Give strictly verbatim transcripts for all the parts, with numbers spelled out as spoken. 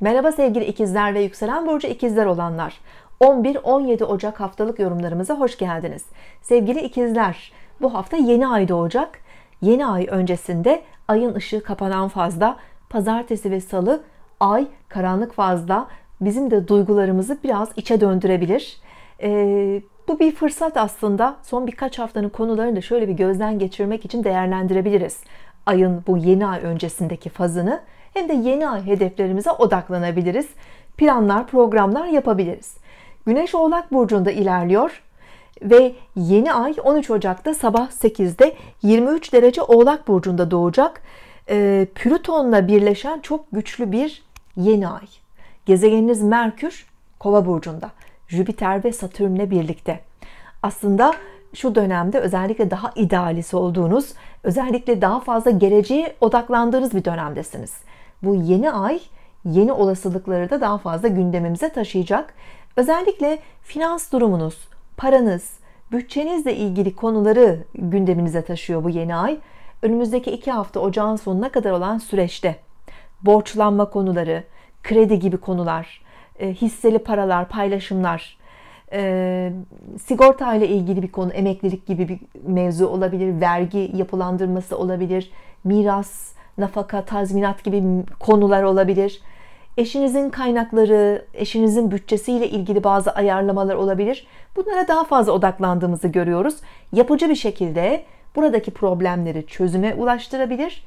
Merhaba sevgili ikizler ve yükselen burcu ikizler olanlar. on bir on yedi Ocak haftalık yorumlarımıza hoş geldiniz. Sevgili ikizler, bu hafta yeni ay doğacak. Yeni ay öncesinde ayın ışığı kapanan fazda, pazartesi ve salı ay karanlık fazda bizim de duygularımızı biraz içe döndürebilir. Ee, bu bir fırsat aslında. Son birkaç haftanın konularını da şöyle bir gözden geçirmek için değerlendirebiliriz. Ayın bu yeni ay öncesindeki fazını, hem de yeni ay hedeflerimize odaklanabiliriz. Planlar, programlar yapabiliriz. Güneş Oğlak Burcu'nda ilerliyor ve yeni ay on üç Ocak'ta sabah sekizde yirmi üç derece Oğlak Burcu'nda doğacak. E, Plüton'la birleşen çok güçlü bir yeni ay. Gezegeniniz Merkür Kova Burcu'nda, Jüpiter ve Satürn'le birlikte. Aslında şu dönemde özellikle daha idealist olduğunuz, özellikle daha fazla geleceğe odaklandığınız bir dönemdesiniz. Bu yeni ay yeni olasılıkları da daha fazla gündemimize taşıyacak. Özellikle finans durumunuz, paranız, bütçenizle ilgili konuları gündeminize taşıyor bu yeni ay. Önümüzdeki iki hafta ocağın sonuna kadar olan süreçte borçlanma konuları, kredi gibi konular, hisseli paralar, paylaşımlar, sigorta ile ilgili bir konu, emeklilik gibi bir mevzu olabilir, vergi yapılandırması olabilir, miras, nafaka, tazminat gibi konular olabilir. Eşinizin kaynakları, eşinizin bütçesiyle ilgili bazı ayarlamalar olabilir. Bunlara daha fazla odaklandığımızı görüyoruz. Yapıcı bir şekilde buradaki problemleri çözüme ulaştırabilir.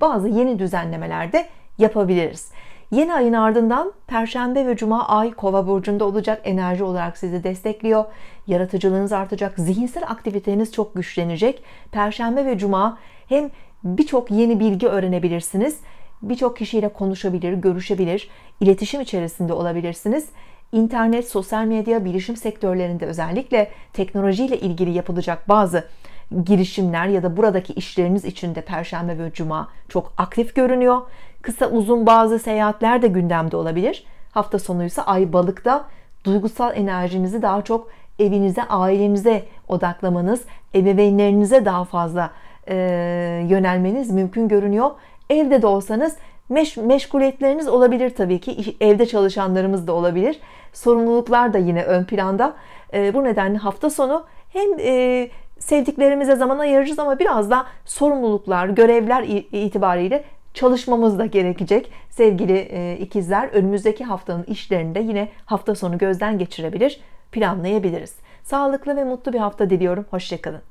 Bazı yeni düzenlemeler de yapabiliriz. Yeni ayın ardından Perşembe ve Cuma ay Kova burcunda olacak. Enerji olarak sizi destekliyor. Yaratıcılığınız artacak. Zihinsel aktiviteniz çok güçlenecek. Perşembe ve Cuma hem birçok yeni bilgi öğrenebilirsiniz. Birçok kişiyle konuşabilir, görüşebilir, iletişim içerisinde olabilirsiniz. İnternet, sosyal medya, bilişim sektörlerinde özellikle teknolojiyle ilgili yapılacak bazı girişimler ya da buradaki işleriniz için de Perşembe ve Cuma çok aktif görünüyor. Kısa uzun bazı seyahatler de gündemde olabilir. Hafta sonuysa ay balıkta, duygusal enerjinizi daha çok evinize, ailenize odaklamanız, ebeveynlerinize daha fazla e, yönelmeniz mümkün görünüyor. Evde de olsanız meş meşguliyetleriniz olabilir tabii ki. Evde çalışanlarımız da olabilir. Sorumluluklar da yine ön planda. E, bu nedenle hafta sonu hem e, sevdiklerimize zaman ayıracağız ama biraz da sorumluluklar, görevler itibariyle çalışmamız da gerekecek. Sevgili e, ikizler, önümüzdeki haftanın işlerini de yine hafta sonu gözden geçirebilir, planlayabiliriz. Sağlıklı ve mutlu bir hafta diliyorum. Hoşça kalın.